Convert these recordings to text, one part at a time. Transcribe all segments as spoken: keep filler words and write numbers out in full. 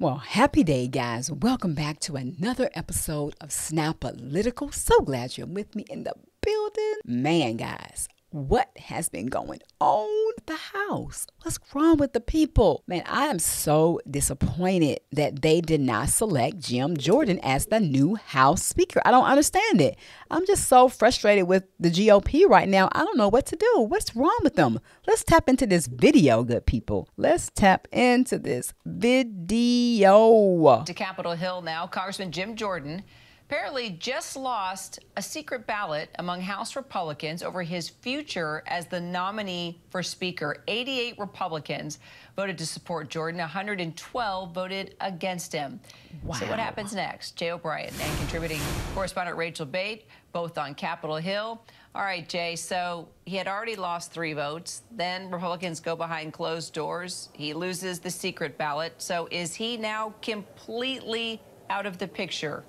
Well, happy day, guys. Welcome back to another episode of Snout Political. So glad you're with me in the building. Man, guys, what has been going on the House? What's wrong with the people? Man, I am so disappointed that they did not select Jim Jordan as the new House Speaker. I don't understand it. I'm just so frustrated with the G O P right now. I don't know what to do. What's wrong with them? Let's tap into this video, good people. Let's tap into this video. To Capitol Hill now, Congressman Jim Jordan apparently just lost a secret ballot among House Republicans over his future as the nominee for Speaker. eighty-eight Republicans voted to support Jordan. one hundred twelve voted against him. Wow. So what happens next? Jay O'Brien and contributing correspondent Rachel Bate, both on Capitol Hill. All right, Jay, so he had already lost three votes. Then Republicans go behind closed doors. He loses the secret ballot. So is he now completely out of the picture?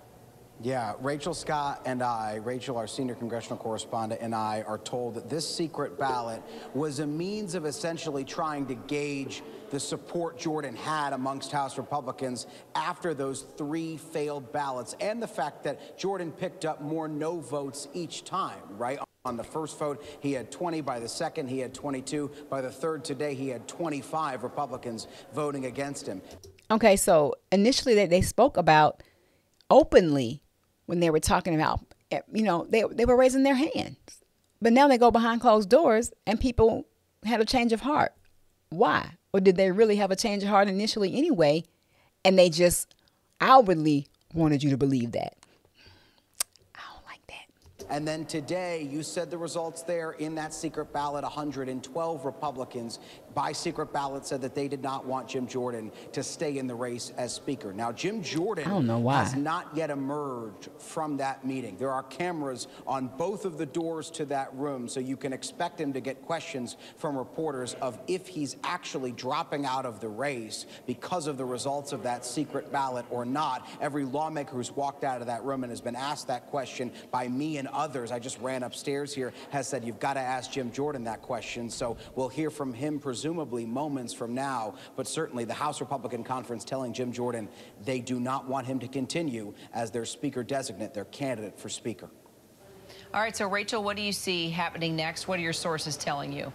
Yeah, Rachel Scott and I, Rachel, our senior congressional correspondent, and I are told that this secret ballot was a means of essentially trying to gauge the support Jordan had amongst House Republicans after those three failed ballots, and the fact that Jordan picked up more no votes each time, right? On the first vote, he had twenty. By the second, he had twenty-two. By the third today, he had twenty-five Republicans voting against him. Okay, so initially they, they spoke about openly when they were talking about, you know, they, they were raising their hands. But now they go behind closed doors and people had a change of heart. Why? Or did they really have a change of heart initially anyway? And they just outwardly wanted you to believe that. I don't like that. And then today you said the results there in that secret ballot, one hundred twelve Republicans by secret ballot said that they did not want Jim Jordan to stay in the race as Speaker. Now, Jim Jordan I don't know why. has not yet emerged from that meeting. There are cameras on both of the doors to that room, so you can expect him to get questions from reporters of if he's actually dropping out of the race because of the results of that secret ballot or not. Every lawmaker who's walked out of that room and has been asked that question by me and others, I just ran upstairs here, has said you've got to ask Jim Jordan that question. So we'll hear from him presumably presumably moments from now, but certainly the House Republican Conference telling Jim Jordan they do not want him to continue as their Speaker designate, their candidate for Speaker. All right, so Rachel, what do you see happening next? What are your sources telling you?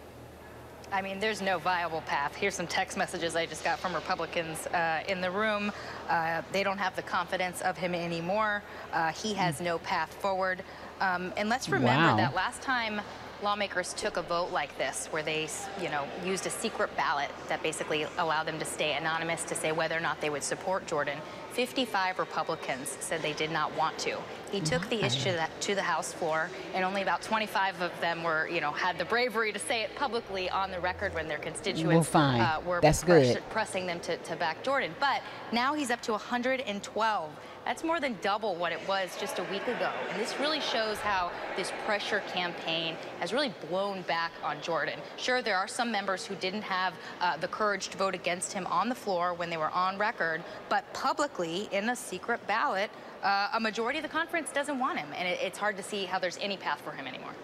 I mean, there's no viable path. Here's some text messages I just got from Republicans uh, in the room. Uh, they don't have the confidence of him anymore. Uh, he has no path forward. Um, and let's remember wow. that last time lawmakers took a vote like this, where they, you know, used a secret ballot that basically allowed them to stay anonymous to say whether or not they would support Jordan, fifty-five Republicans said they did not want to. He took the issue to the House floor, and only about twenty-five of them were, you know, had the bravery to say it publicly on the record when their constituents uh, were That's press good. pressing them to, to back Jordan. But now he's up to one hundred twelve. That's more than double what it was just a week ago. And this really shows how this pressure campaign has really blown back on Jordan. Sure, there are some members who didn't have uh, the courage to vote against him on the floor when they were on record, but publicly in a secret ballot, uh, a majority of the conference doesn't want him. And it, it's hard to see how there's any path for him anymore.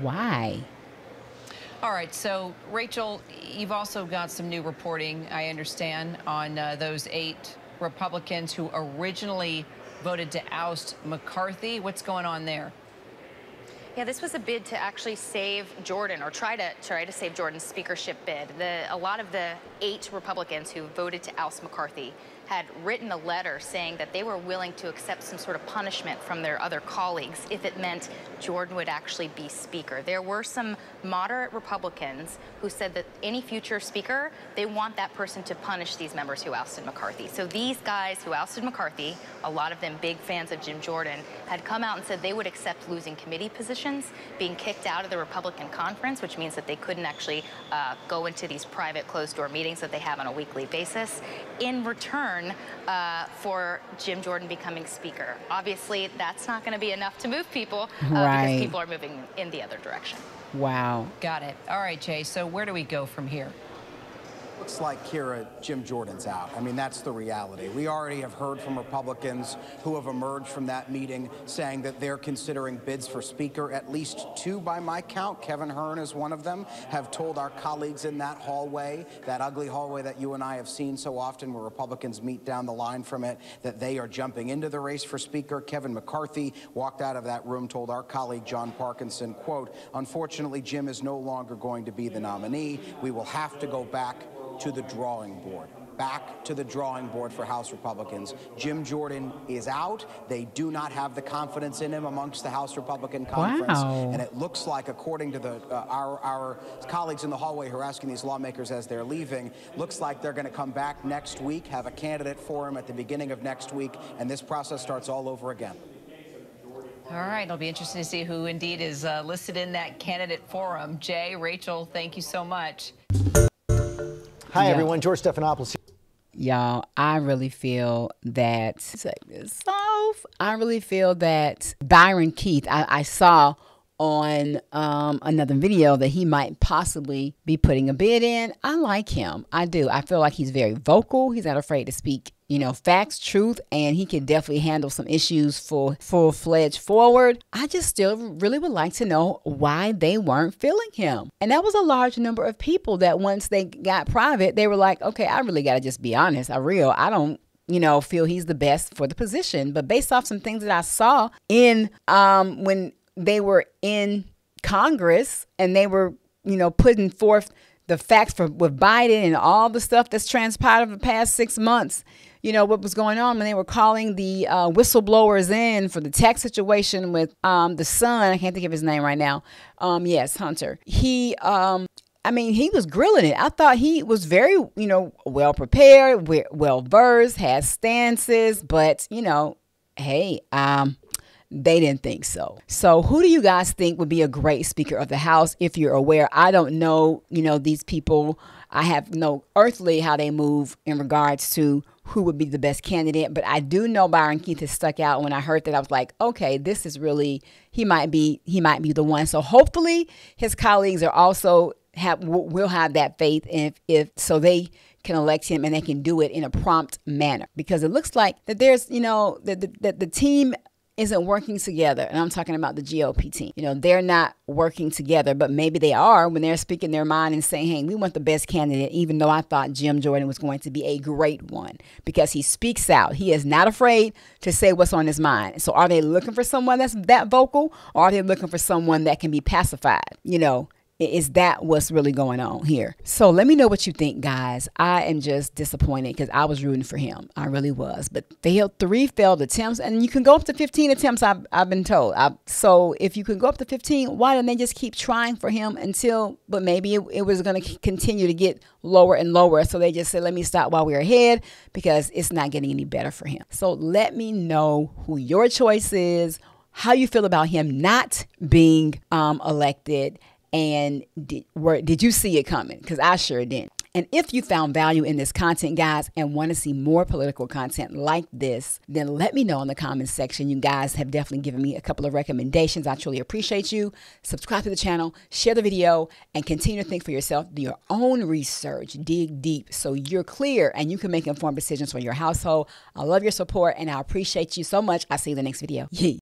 Why? All right, so Rachel, you've also got some new reporting, I understand, on uh, those eight Republicans who originally voted to oust McCarthy. What's going on there? Yeah, this was a bid to actually save Jordan, or try to try to save Jordan's speakership bid. The, a lot of the eight Republicans who voted to oust McCarthy had written a letter saying that they were willing to accept some sort of punishment from their other colleagues if it meant Jordan would actually be Speaker. There were some moderate Republicans who said that any future Speaker, they want that person to punish these members who ousted McCarthy. So these guys who ousted McCarthy, a lot of them big fans of Jim Jordan, had come out and said they would accept losing committee positions, being kicked out of the Republican conference, which means that they couldn't actually uh, go into these private closed-door meetings that they have on a weekly basis, in return Uh, for Jim Jordan becoming Speaker. Obviously, that's not going to be enough to move people uh, right. because people are moving in the other direction. Wow. Got it. All right, Jay, so where do we go from here? Looks like, Kira, Jim Jordan's out. I mean, that's the reality. We already have heard from Republicans who have emerged from that meeting saying that they're considering bids for Speaker. At least two, by my count, Kevin Hern is one of them, have told our colleagues in that hallway, that ugly hallway that you and I have seen so often where Republicans meet down the line from it, that they are jumping into the race for Speaker. Kevin McCarthy walked out of that room, told our colleague John Parkinson, quote, unfortunately, Jim is no longer going to be the nominee. We will have to go back to the drawing board. Back to the drawing board for House Republicans. Jim Jordan is out. They do not have the confidence in him amongst the House Republican Conference. Wow. And it looks like, according to the uh, our, our colleagues in the hallway who are asking these lawmakers as they're leaving, looks like they're going to come back next week, have a candidate for him at the beginning of next week, and this process starts all over again. All right, it'll be interesting to see who indeed is uh, listed in that candidate forum. Jay, Rachel, thank you so much. Hi, yeah. everyone. George Stephanopoulos. Y'all, I really feel that, take this off. I really feel that Byron Keith, I, I saw on um, another video that he might possibly be putting a bid in. I like him. I do. I feel like he's very vocal. He's not afraid to speak, you know, facts, truth, and he can definitely handle some issues for full-fledged forward. I just still really would like to know why they weren't feeling him. And that was a large number of people that once they got private, they were like, okay, I really got to just be honest. I real, I don't, you know, feel he's the best for the position. But based off some things that I saw in um, when they were in Congress and they were, you know, putting forth the facts for with Biden and all the stuff that's transpired over the past six months, you know, what was going on when they were calling the uh, whistleblowers in for the tax situation with um, the son. I can't think of his name right now. Um, yes, Hunter. He, um, I mean, he was grilling it. I thought he was very, you know, well prepared, well versed, had stances, but, you know, hey, um, they didn't think so. So who do you guys think would be a great Speaker of the House if you're aware? I don't know, you know, these people. I have no earthly how they move in regards to who would be the best candidate. But I do know Byron Keith has stuck out. When I heard that, I was like, okay, this is really, he might be, he might be the one. So hopefully his colleagues are also have, will have that faith if, if so they can elect him and they can do it in a prompt manner. Because it looks like that there's, you know, that the, the, the team isn't working together. And I'm talking about the G O P team. You know, they're not working together, but maybe they are when they're speaking their mind and saying, hey, we want the best candidate, even though I thought Jim Jordan was going to be a great one because he speaks out. He is not afraid to say what's on his mind. So are they looking for someone that's that vocal, or are they looking for someone that can be pacified? You know, is that what's really going on here? So let me know what you think, guys. I am just disappointed because I was rooting for him. I really was. But failed three failed attempts. And you can go up to fifteen attempts, I've, I've been told. I, so if you can go up to fifteen, why didn't they just keep trying for him until, but maybe it, it was going to continue to get lower and lower. So they just said, let me stop while we're ahead because it's not getting any better for him. So let me know who your choice is, how you feel about him not being um, elected. And did, were, did you see it coming? Because I sure didn't. And if you found value in this content, guys, and want to see more political content like this, then let me know in the comments section. You guys have definitely given me a couple of recommendations. I truly appreciate you. Subscribe to the channel, share the video, and continue to think for yourself. Do your own research. Dig deep so you're clear and you can make informed decisions for your household. I love your support, and I appreciate you so much. I'll see you in the next video. Yee.